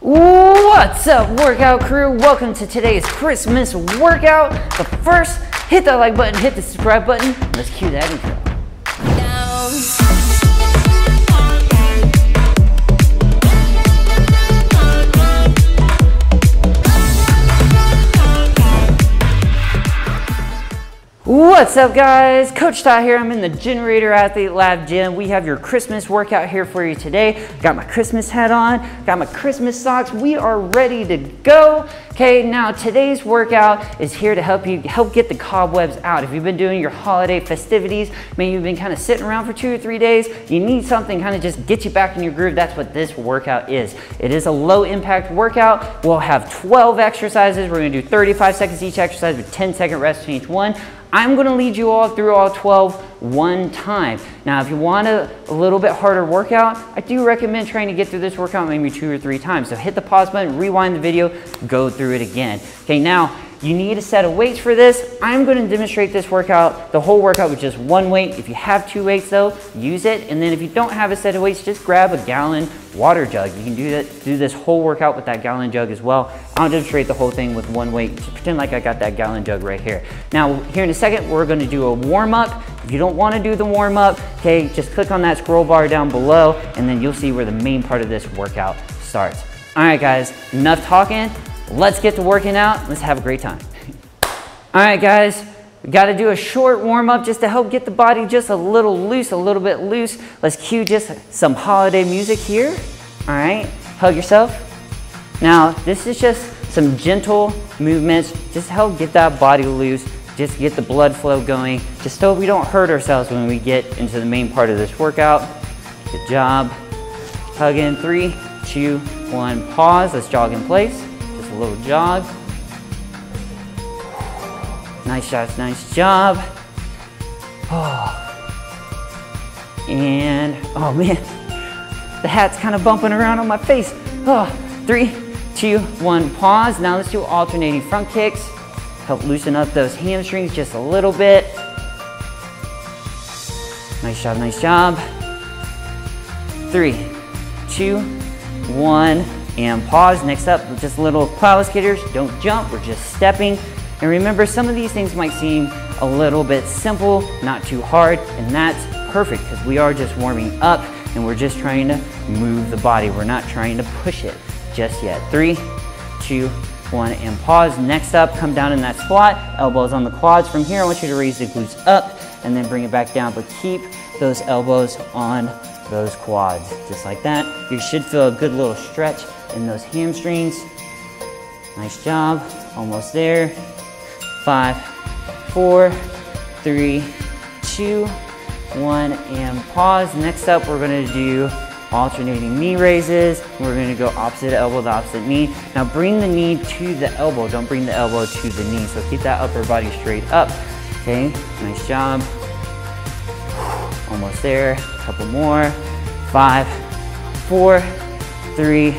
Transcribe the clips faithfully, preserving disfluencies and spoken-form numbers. What's up, workout crew? Welcome to today's Christmas workout. But first, hit that like button, hit the subscribe button. Let's cue that intro. What's up, guys? Coach Ty here. I'm in the Generator Athlete Lab gym. We have your Christmas workout here for you today. Got my Christmas hat on, got my Christmas socks. We are ready to go. Okay, now today's workout is here to help you help get the cobwebs out. If you've been doing your holiday festivities, maybe you've been kind of sitting around for two or three days, you need something kind of just get you back in your groove. That's what this workout is. It is a low impact workout. We'll have twelve exercises. We're gonna do thirty-five seconds each exercise with ten second rest between each one. I'm gonna lead you all through all twelve one time. Now, if you want a, a little bit harder workout, I do recommend trying to get through this workout maybe two or three times. So hit the pause button, rewind the video, go through it again. Okay, now you need a set of weights for this. I'm gonna demonstrate this workout, the whole workout, with just one weight. If you have two weights though, use it. And then if you don't have a set of weights, just grab a gallon water jug. You can do that, do this whole workout with that gallon jug as well. I'll demonstrate the whole thing with one weight. Just pretend like I got that gallon jug right here. Now, here in a second, we're gonna do a warm up. If you don't wanna do the warm up, okay, just click on that scroll bar down below and then you'll see where the main part of this workout starts. All right, guys, enough talking. Let's get to working out. Let's have a great time. All right, guys, we gotta do a short warm up just to help get the body just a little loose, a little bit loose. Let's cue just some holiday music here. All right, hug yourself. Now, this is just some gentle movements, just to help get that body loose, just get the blood flow going, just so we don't hurt ourselves when we get into the main part of this workout. Good job. Hug in three, two, one, pause. Let's jog in place. Just a little jog. Nice shots, nice job. Oh. And, oh man, the hat's kind of bumping around on my face. Oh. Three, two, one, pause. Now let's do alternating front kicks. Help loosen up those hamstrings just a little bit. Nice job, nice job. Three, two, one, and pause. Next up, just little plow skitters. Don't jump, we're just stepping. And remember, some of these things might seem a little bit simple, not too hard, and that's perfect because we are just warming up and we're just trying to move the body. We're not trying to push it just yet. Three, two, one, and pause. Next up, come down in that squat, elbows on the quads. From here, I want you to raise the glutes up and then bring it back down, but keep those elbows on those quads, just like that. You should feel a good little stretch in those hamstrings. Nice job, almost there. Five, four, three, two, one, and pause. Next up, we're gonna do alternating knee raises. We're gonna go opposite elbow to opposite knee. Now bring the knee to the elbow. Don't bring the elbow to the knee. So keep that upper body straight up. Okay, nice job. Almost there, a couple more. Five, four, three,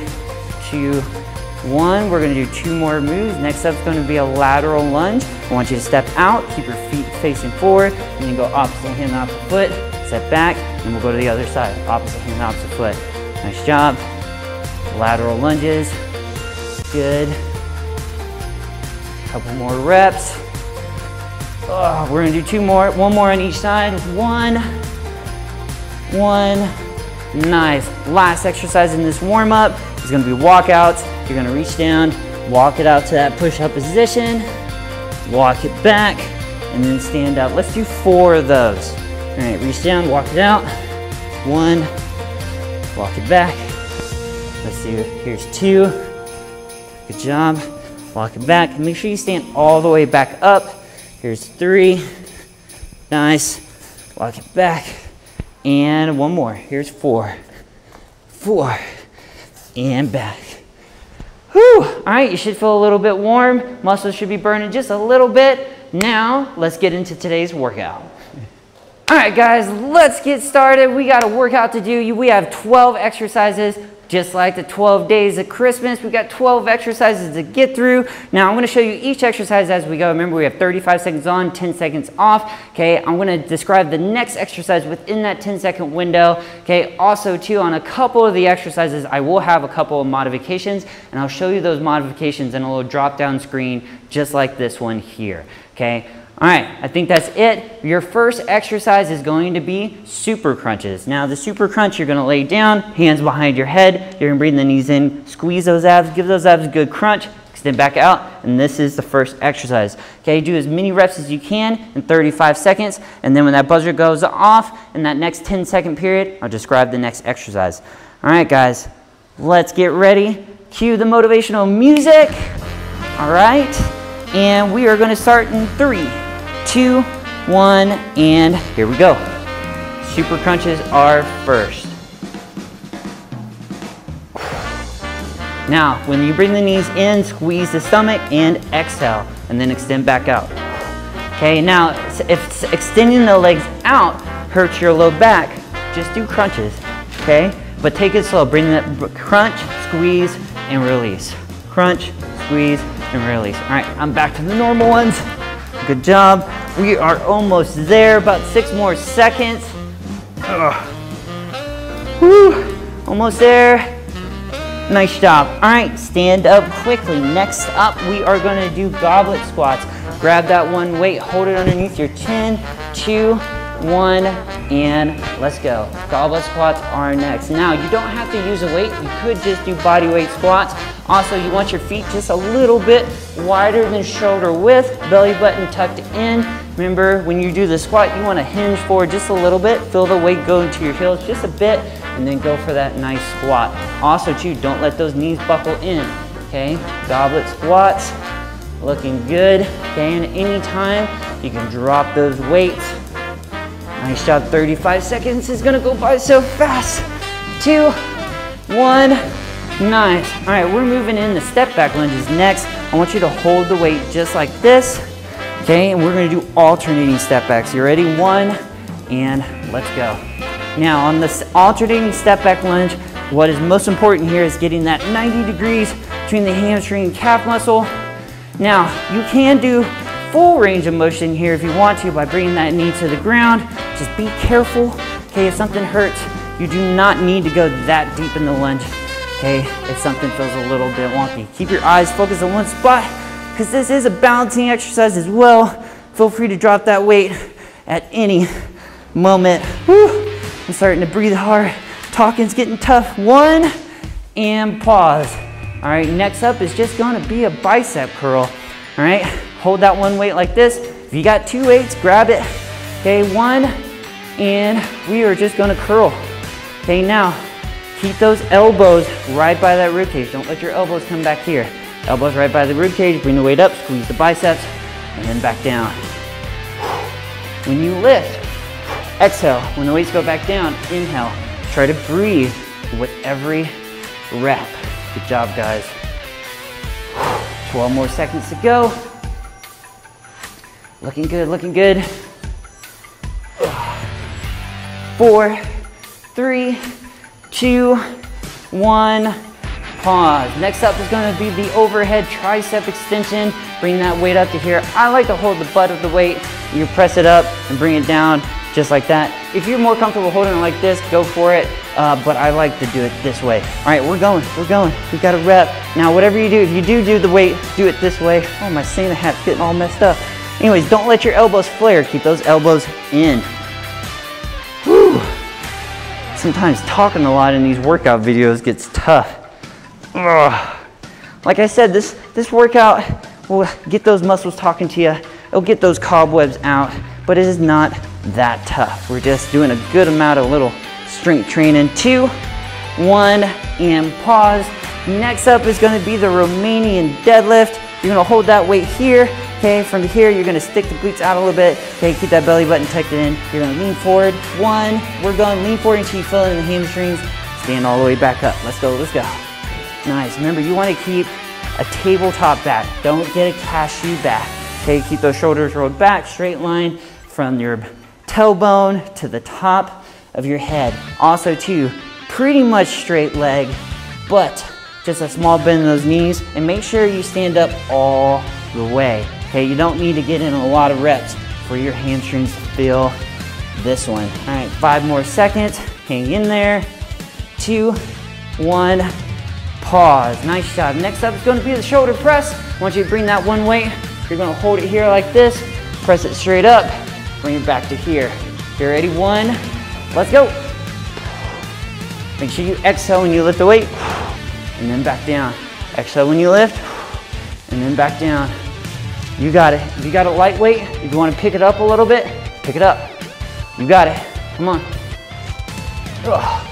two, one. We're gonna do two more moves. Next up is gonna be a lateral lunge. I want you to step out, keep your feet facing forward, and then go opposite hand, opposite foot. Step back, and we'll go to the other side. Opposite hand, opposite foot. Nice job. Lateral lunges. Good. Couple more reps. Oh, we're gonna do two more. One more on each side. One. One. Nice. Last exercise in this warm up is gonna be walkouts. You're gonna reach down, walk it out to that push up position, walk it back, and then stand up. Let's do four of those. All right, reach down, walk it out. One, walk it back. Let's do, here's two. Good job. Walk it back. And make sure you stand all the way back up. Here's three. Nice. Walk it back. And one more. Here's four. Four. And back. Whew. All right, you should feel a little bit warm. Muscles should be burning just a little bit. Now, let's get into today's workout. All right, guys, let's get started. We got a workout to do. We have twelve exercises, Just like the twelve days of Christmas, we got twelve exercises to get through. Now I'm gonna show you each exercise as we go. Remember, we have thirty-five seconds on, ten seconds off, okay? I'm gonna describe the next exercise within that ten second window, okay? Also too, on a couple of the exercises, I will have a couple of modifications, and I'll show you those modifications in a little drop-down screen, just like this one here, okay? All right, I think that's it. Your first exercise is going to be super crunches. Now the super crunch, you're gonna lay down, hands behind your head, you're gonna bring the knees in, squeeze those abs, give those abs a good crunch, extend back out, and this is the first exercise. Okay, do as many reps as you can in thirty-five seconds, and then when that buzzer goes off in that next ten second period, I'll describe the next exercise. All right guys, let's get ready. Cue the motivational music, all right? And we are gonna start in three, two, one, and here we go. Super crunches are first. Now, when you bring the knees in, squeeze the stomach and exhale, and then extend back out. Okay, now, if extending the legs out hurts your low back, just do crunches, okay? But take it slow, bring that crunch, squeeze, and release. Crunch, squeeze, and release. All right, I'm back to the normal ones. Good job. We are almost there, about six more seconds. Ugh. Woo, almost there. Nice job. All right, stand up quickly. Next up, we are gonna do goblet squats. Grab that one weight, hold it underneath your chin. Two, one, and let's go. Goblet squats are next. Now, you don't have to use a weight. You could just do body weight squats. Also, you want your feet just a little bit wider than shoulder width, belly button tucked in. Remember, when you do the squat, you wanna hinge forward just a little bit, feel the weight go into your heels just a bit, and then go for that nice squat. Also too, don't let those knees buckle in, okay? Goblet squats, looking good, okay? And any time, you can drop those weights. Nice job, thirty-five seconds is gonna go by so fast. Two, one. Nice. All right, we're moving in the step back lunges next. I want you to hold the weight just like this, okay? And we're gonna do alternating step backs. You ready? One, and let's go. Now, on this alternating step back lunge, what is most important here is getting that ninety degrees between the hamstring and calf muscle. Now, you can do full range of motion here if you want to by bringing that knee to the ground. Just be careful, okay? If something hurts, you do not need to go that deep in the lunge. Okay, if something feels a little bit wonky. Keep your eyes focused on one spot, because this is a balancing exercise as well. Feel free to drop that weight at any moment. Woo, I'm starting to breathe hard. Talking's getting tough. One, and pause. All right, next up is just gonna be a bicep curl. All right, hold that one weight like this. If you got two weights, grab it. Okay, one, and we are just gonna curl. Okay, now, keep those elbows right by that rib cage. Don't let your elbows come back here. Elbows right by the rib cage, bring the weight up, squeeze the biceps, and then back down. When you lift, exhale. When the weights go back down, inhale. Try to breathe with every rep. Good job, guys. twelve more seconds to go. Looking good, looking good. Four, three, two, one, pause. Next up is gonna be the overhead tricep extension. Bring that weight up to here. I like to hold the butt of the weight. You press it up and bring it down just like that. If you're more comfortable holding it like this, go for it, uh, but I like to do it this way. All right, we're going, we're going. We've got a rep. Now, whatever you do, if you do do the weight, do it this way. Oh, my Santa hat's getting all messed up. Anyways, don't let your elbows flare. Keep those elbows in. Whew. Sometimes talking a lot in these workout videos gets tough. Ugh. Like I said, this, this workout will get those muscles talking to you. It'll get those cobwebs out, but it is not that tough. We're just doing a good amount of little strength training. Two, one, and pause. Next up is gonna be the Romanian deadlift. You're gonna hold that weight here. Okay, from here, you're gonna stick the glutes out a little bit. Okay, keep that belly button tucked in. You're gonna lean forward. One, we're going lean forward until you feel it in the hamstrings. Stand all the way back up. Let's go, let's go. Nice, remember, you wanna keep a tabletop back. Don't get a cashew back. Okay, keep those shoulders rolled back, straight line from your tailbone to the top of your head. Also too, pretty much straight leg, but just a small bend in those knees, and make sure you stand up all the way. Okay, you don't need to get in a lot of reps for your hamstrings to feel this one. All right, five more seconds, hang in there. Two, one, pause. Nice job. Next up is going to be the shoulder press. I want you to bring that one weight. You're going to hold it here like this, press it straight up, bring it back to here. You ready? One, let's go. Make sure you exhale when you lift the weight, and then back down. Exhale when you lift, and then back down. You got it. If you got it lightweight, if you want to pick it up a little bit, pick it up. You got it. Come on. Ugh.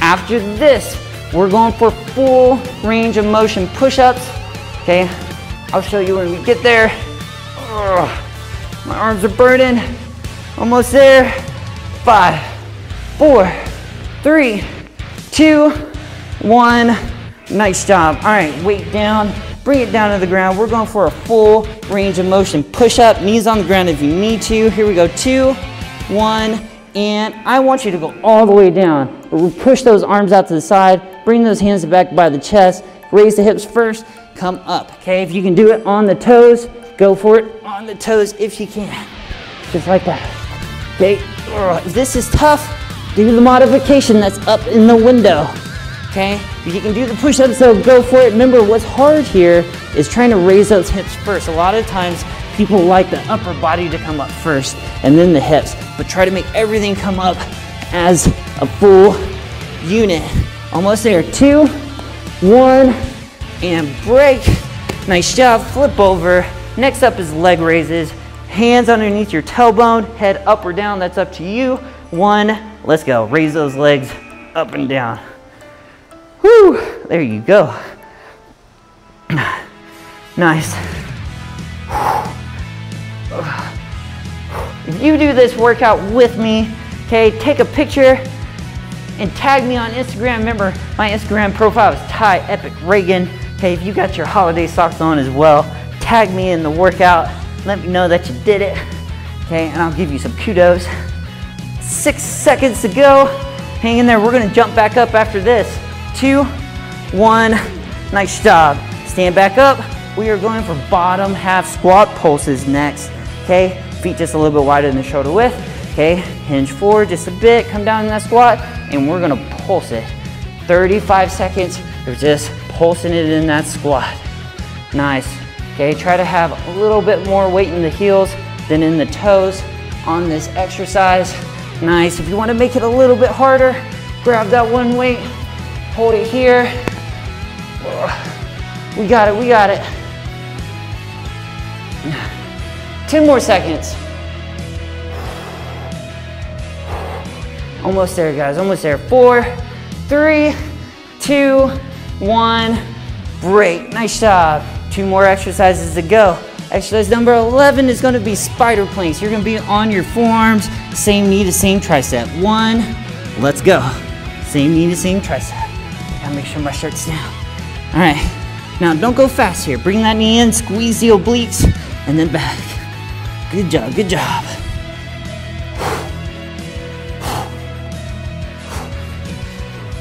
After this, we're going for full range of motion push-ups. Okay, I'll show you when we get there. Ugh. My arms are burning. Almost there. Five, four, three, two, one. Nice job. All right, weight down. Bring it down to the ground. We're going for a full range of motion push-up. Knees on the ground if you need to. Here we go. Two, one, and I want you to go all the way down. Push those arms out to the side. Bring those hands back by the chest. Raise the hips first. Come up. Okay, if you can do it on the toes, go for it on the toes if you can. Just like that. Okay, if this is tough, do the modification that's up in the window. Okay, if you can do the push-ups, so go for it. Remember, what's hard here is trying to raise those hips first. A lot of times, people like the upper body to come up first and then the hips, but try to make everything come up as a full unit. Almost there. Two, one, and break. Nice job. Flip over. Next up is leg raises. Hands underneath your tailbone, head up or down, that's up to you. One, let's go. Raise those legs up and down. Woo, there you go. Nice. If you do this workout with me, okay, take a picture and tag me on Instagram. Remember, my Instagram profile is Ty Epic Reagan. Okay, if you got your holiday socks on as well, tag me in the workout. Let me know that you did it. Okay, and I'll give you some kudos. Six seconds to go. Hang in there. We're gonna jump back up after this. Two, one, nice job. Stand back up. We are going for bottom half squat pulses next, okay? Feet just a little bit wider than the shoulder width, okay? Hinge forward just a bit, come down in that squat, and we're gonna pulse it. thirty-five seconds of just pulsing it in that squat. Nice, okay? Try to have a little bit more weight in the heels than in the toes on this exercise. Nice, if you wanna make it a little bit harder, grab that one weight, hold it here. We got it, we got it. ten more seconds. Almost there, guys, almost there. Four, three, two, one, break. Nice job. Two more exercises to go. Exercise number eleven is gonna be spider planks. You're gonna be on your forearms, same knee to same tricep. One, let's go. Same knee to same tricep. Gotta make sure my shirt's down. All right, now don't go fast here. Bring that knee in, squeeze the obliques, and then back. Good job, good job.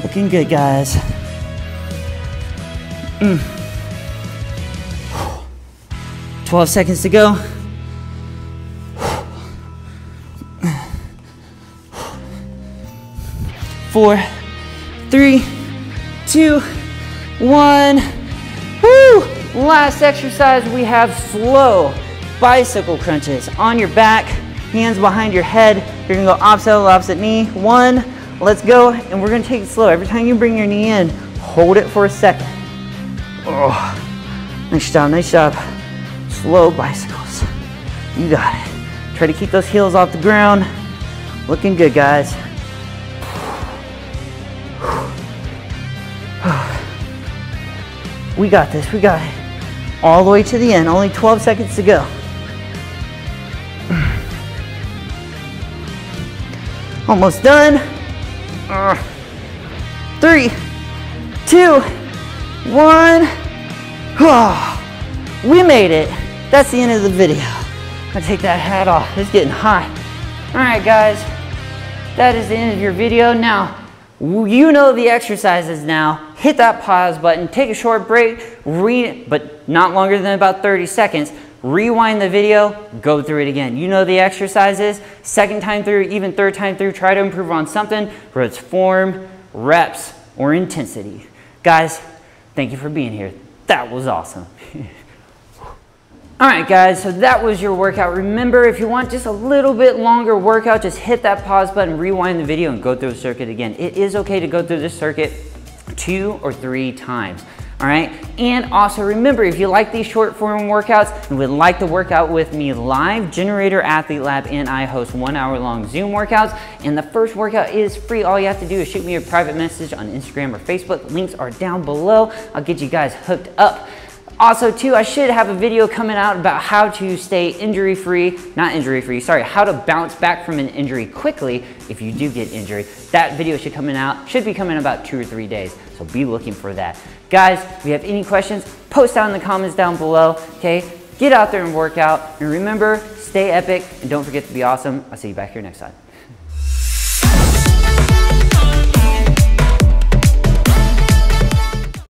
Looking good, guys. Mm. twelve seconds to go. Four, three, two, one. Woo! Last exercise, we have slow bicycle crunches. On your back, hands behind your head. You're gonna go opposite, opposite knee. One, let's go, and we're gonna take it slow. Every time you bring your knee in, hold it for a second. Oh, nice job, nice job. Slow bicycles. You got it. Try to keep those heels off the ground. Looking good, guys. We got this, we got it. All the way to the end, only twelve seconds to go. Almost done. Three, two, one. We made it. That's the end of the video. I'm gonna take that hat off, it's getting hot. All right, guys, that is the end of your video. Now, you know the exercises now. hit that pause button, take a short break, read, but not longer than about thirty seconds. Rewind the video, go through it again. You know the exercises. Second time through, even third time through, try to improve on something, whether it's form, reps, or intensity. Guys, thank you for being here. That was awesome. All right, guys, so that was your workout. Remember, if you want just a little bit longer workout, just hit that pause button, rewind the video, and go through the circuit again. It is okay to go through this circuit two or three times, all right? And also remember, if you like these short form workouts and would like to work out with me live, Generator Athlete Lab and I host one hour long Zoom workouts, and the first workout is free. All you have to do is shoot me a private message on Instagram or Facebook. Links are down below. I'll get you guys hooked up. Also too, I should have a video coming out about how to stay injury free, not injury free, sorry, how to bounce back from an injury quickly if you do get injured. That video should coming out, should be coming about two or three days, so be looking for that. Guys, if you have any questions, post down in the comments down below, okay? Get out there and work out, and remember, stay epic, and don't forget to be awesome. I'll see you back here next time.